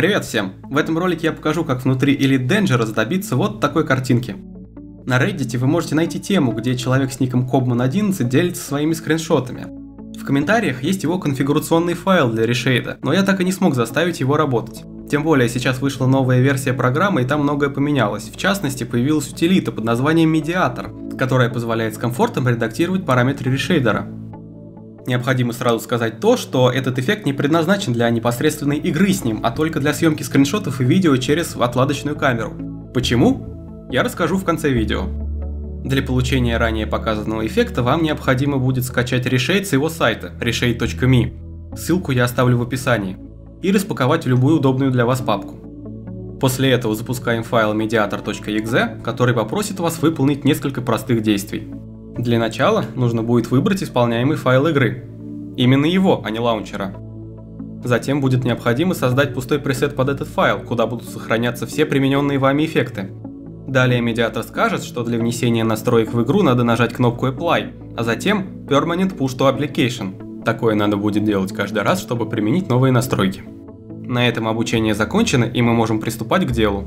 Привет всем! В этом ролике я покажу, как внутри Elite Dangerous добиться вот такой картинки. На Reddit вы можете найти тему, где человек с ником Cobman11 делится своими скриншотами. В комментариях есть его конфигурационный файл для ReShade, но я так и не смог заставить его работать. Тем более сейчас вышла новая версия программы и там многое поменялось. В частности, появилась утилита под названием Mediator, которая позволяет с комфортом редактировать параметры решейдера. Необходимо сразу сказать то, что этот эффект не предназначен для непосредственной игры с ним, а только для съемки скриншотов и видео через отладочную камеру. Почему? Я расскажу в конце видео. Для получения ранее показанного эффекта вам необходимо будет скачать ReShade с его сайта reshade.me, ссылку я оставлю в описании, и распаковать в любую удобную для вас папку. После этого запускаем файл mediator.exe, который попросит вас выполнить несколько простых действий. Для начала нужно будет выбрать исполняемый файл игры. Именно его, а не лаунчера. Затем будет необходимо создать пустой пресет под этот файл, куда будут сохраняться все примененные вами эффекты. Далее медиатор скажет, что для внесения настроек в игру надо нажать кнопку Apply, а затем Permanent Push to Application. Такое надо будет делать каждый раз, чтобы применить новые настройки. На этом обучение закончено, и мы можем приступать к делу.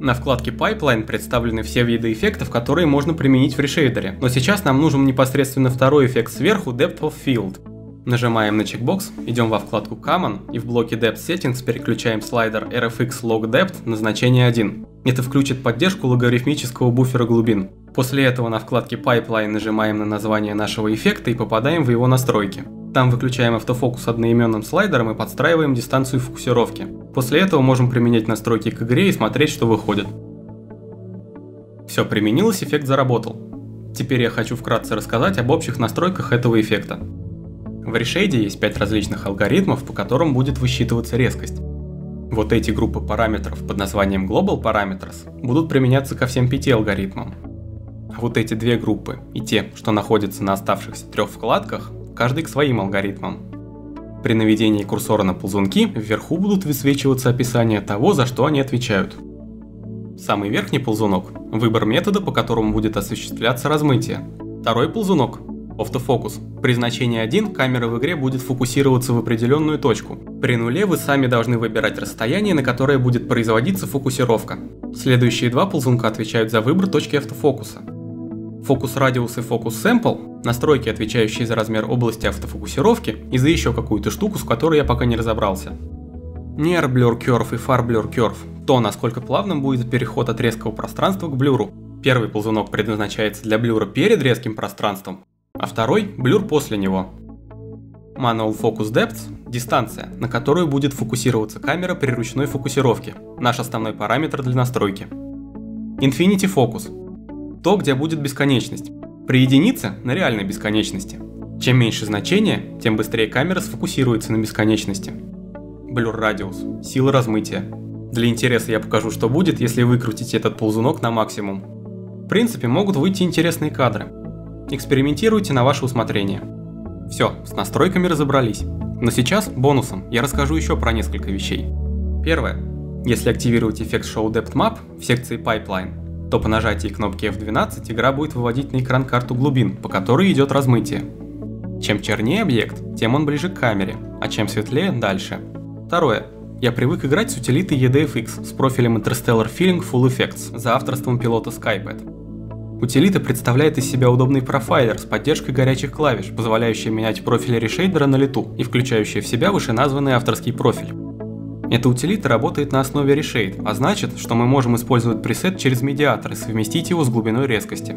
На вкладке Pipeline представлены все виды эффектов, которые можно применить в решейдере, но сейчас нам нужен непосредственно второй эффект сверху — Depth of Field. Нажимаем на чекбокс, идем во вкладку Common и в блоке Depth Settings переключаем слайдер RFX Log Depth на значение 1. Это включит поддержку логарифмического буфера глубин. После этого на вкладке Pipeline нажимаем на название нашего эффекта и попадаем в его настройки. Там выключаем автофокус одноименным слайдером и подстраиваем дистанцию фокусировки. После этого можем применять настройки к игре и смотреть, что выходит. Все применилось, эффект заработал. Теперь я хочу вкратце рассказать об общих настройках этого эффекта. В ReShade есть 5 различных алгоритмов, по которым будет высчитываться резкость. Вот эти группы параметров под названием Global Parameters будут применяться ко всем 5 алгоритмам. А вот эти две группы и те, что находятся на оставшихся 3 вкладках, каждый к своим алгоритмам. При наведении курсора на ползунки вверху будут высвечиваться описания того, за что они отвечают. Самый верхний ползунок — выбор метода, по которому будет осуществляться размытие. Второй ползунок — автофокус. При значении 1 камера в игре будет фокусироваться в определенную точку. При 0 вы сами должны выбирать расстояние, на которое будет производиться фокусировка. Следующие 2 ползунка отвечают за выбор точки автофокуса. Фокус-радиус и фокус-сэмпл — настройки, отвечающие за размер области автофокусировки и за еще какую-то штуку, с которой я пока не разобрался. Near Blur Curve и Far Blur Curve — то, насколько плавным будет переход от резкого пространства к блюру. Первый ползунок предназначается для блюра перед резким пространством, а второй — блюр после него. Manual Focus Depth — дистанция, на которую будет фокусироваться камера при ручной фокусировке, наш основной параметр для настройки. Infinity Focus — то, где будет бесконечность. При единице — на реальной бесконечности. Чем меньше значение, тем быстрее камера сфокусируется на бесконечности. Blur Radius — сила размытия. Для интереса я покажу, что будет, если выкрутить этот ползунок на максимум. В принципе, могут выйти интересные кадры. Экспериментируйте на ваше усмотрение. Все, с настройками разобрались. Но сейчас, бонусом, я расскажу еще про несколько вещей. Первое. Если активировать эффект Show Depth Map в секции Pipeline, то по нажатии кнопки F12 игра будет выводить на экран карту глубин, по которой идет размытие. Чем чернее объект, тем он ближе к камере, а чем светлее — дальше. Второе. Я привык играть с утилитой EDFX с профилем Interstellar Feeling Full Effects за авторством пилота Skypat. Утилита представляет из себя удобный профайлер с поддержкой горячих клавиш, позволяющий менять профили решейдера на лету и включающий в себя вышеназванный авторский профиль. Эта утилита работает на основе ReShade, а значит, что мы можем использовать пресет через медиатор и совместить его с глубиной резкости.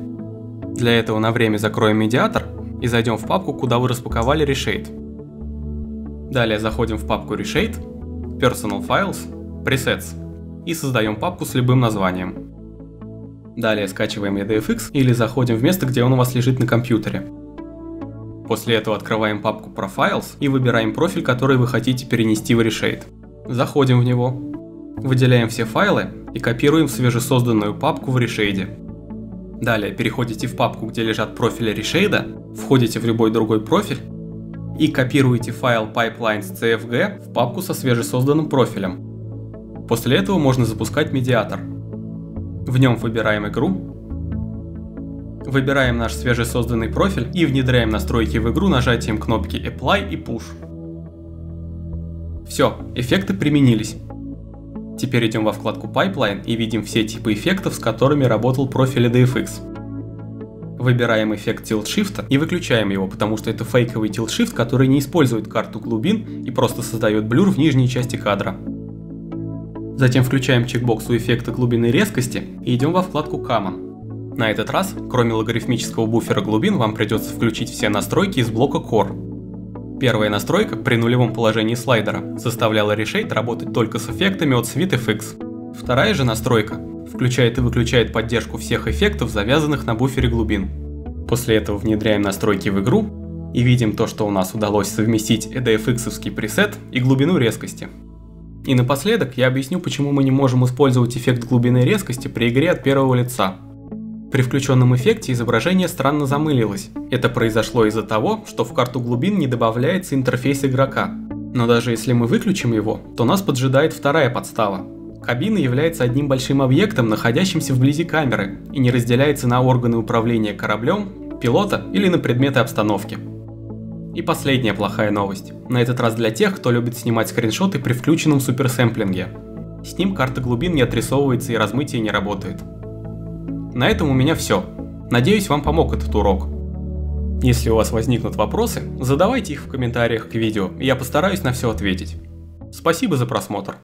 Для этого на время закроем медиатор и зайдем в папку, куда вы распаковали ReShade. Далее заходим в папку ReShade, Personal Files, Presets и создаем папку с любым названием. Далее скачиваем EDFX или заходим в место, где он у вас лежит на компьютере. После этого открываем папку Profiles и выбираем профиль, который вы хотите перенести в ReShade. Заходим в него, выделяем все файлы и копируем в свежесозданную папку в ReShade. Далее переходите в папку, где лежат профили ReShade, входите в любой другой профиль и копируете файл Pipelines.cfg в папку со свежесозданным профилем. После этого можно запускать медиатор. В нем выбираем игру, выбираем наш свежесозданный профиль и внедряем настройки в игру нажатием кнопки Apply и Push. Все, эффекты применились. Теперь идем во вкладку Pipeline и видим все типы эффектов, с которыми работал профиль EDFX. Выбираем эффект tilt-shift и выключаем его, потому что это фейковый tilt-shift, который не использует карту глубин и просто создает блюр в нижней части кадра. Затем включаем чекбокс у эффекта глубины резкости и идем во вкладку Common. На этот раз, кроме логарифмического буфера глубин, вам придется включить все настройки из блока Core. Первая настройка при нулевом положении слайдера заставляла ReShade работать только с эффектами от SweetFX. Вторая же настройка включает и выключает поддержку всех эффектов, завязанных на буфере глубин. После этого внедряем настройки в игру и видим то, что у нас удалось совместить EDFX-овский пресет и глубину резкости. И напоследок я объясню, почему мы не можем использовать эффект глубины резкости при игре от первого лица. При включенном эффекте изображение странно замылилось. Это произошло из-за того, что в карту глубин не добавляется интерфейс игрока. Но даже если мы выключим его, то нас поджидает вторая подстава. Кабина является одним большим объектом, находящимся вблизи камеры, и не разделяется на органы управления кораблем, пилота или на предметы обстановки. И последняя плохая новость. На этот раз для тех, кто любит снимать скриншоты при включенном суперсэмплинге. С ним карта глубин не отрисовывается и размытие не работает. На этом у меня все. Надеюсь, вам помог этот урок. Если у вас возникнут вопросы, задавайте их в комментариях к видео, и я постараюсь на все ответить. Спасибо за просмотр.